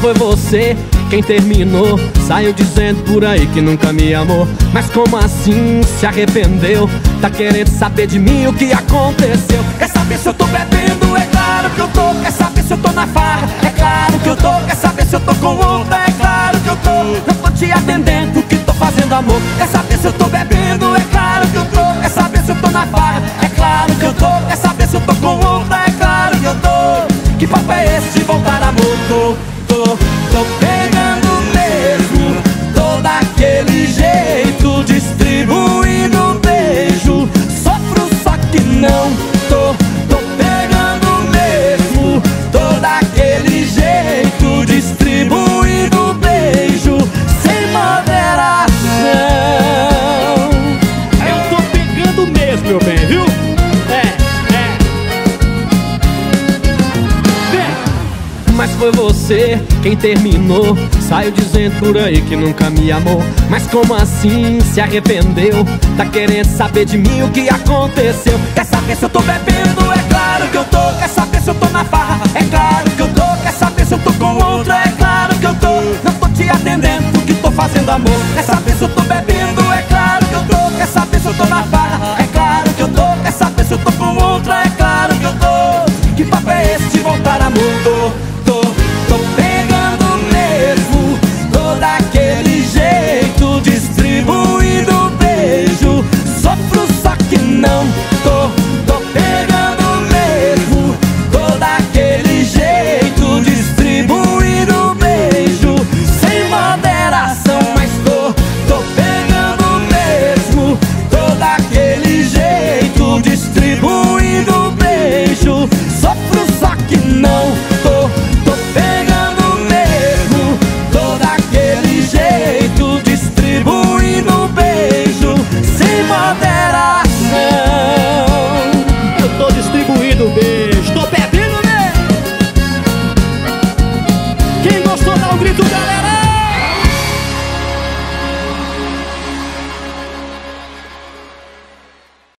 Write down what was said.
foi você quem terminou. Saiu dizendo por aí que nunca me amou. Mas como assim se arrependeu? Tá querendo saber de mim o que aconteceu? Quer saber se eu tô bebendo? É claro que eu tô. Quer saber se eu tô na farra? É claro que eu tô. Quer saber se eu tô com outra? É claro que eu tô. Não tô te atendendo, que tô fazendo amor. Quer saber se eu tô bebendo? É claro que eu tô. Quer saber se eu tô na farra? É claro que eu tô. Quer saber se eu tô com outra? É claro que eu tô. Que papo é esse de voltar a moto? Tô pegando mesmo, tô daquele jeito, distribuindo um beijo, sofro só que não tô pegando mesmo, tô daquele jeito, distribuindo um beijo, sem moderação. Eu tô pegando mesmo, meu bem, viu? Mas foi você quem terminou. Saiu dizendo por aí que nunca me amou. Mas como assim se arrependeu? Tá querendo saber de mim o que aconteceu? Quer saber se eu tô bebendo? É claro que eu tô. Quer saber se eu tô na farra? É claro que eu tô. Quer saber se eu tô com outra? É claro que eu tô. Não tô te atendendo porque tô fazendo amor. Quer saber se eu tô bebendo? É claro que eu tô. Quer saber se eu tô na farra? É claro que eu tô. Quer saber se eu tô com outra? É claro que eu tô. Que papo é esse de voltar a moto? Tô pegando mesmo, tô daquele jeito, distribuindo beijo, sofro só que não tô pegando mesmo, tô daquele jeito, distribuindo beijo, sem moderação. Mas tô pegando mesmo, tô daquele jeito, distribuindo beijo, sofro só que não tô pegando mesmo, tô daquele jeito, distribuindo beijo, sem moderação. Eu tô distribuindo beijo, tô bebendo mesmo. Quem gostou dá um grito, galera.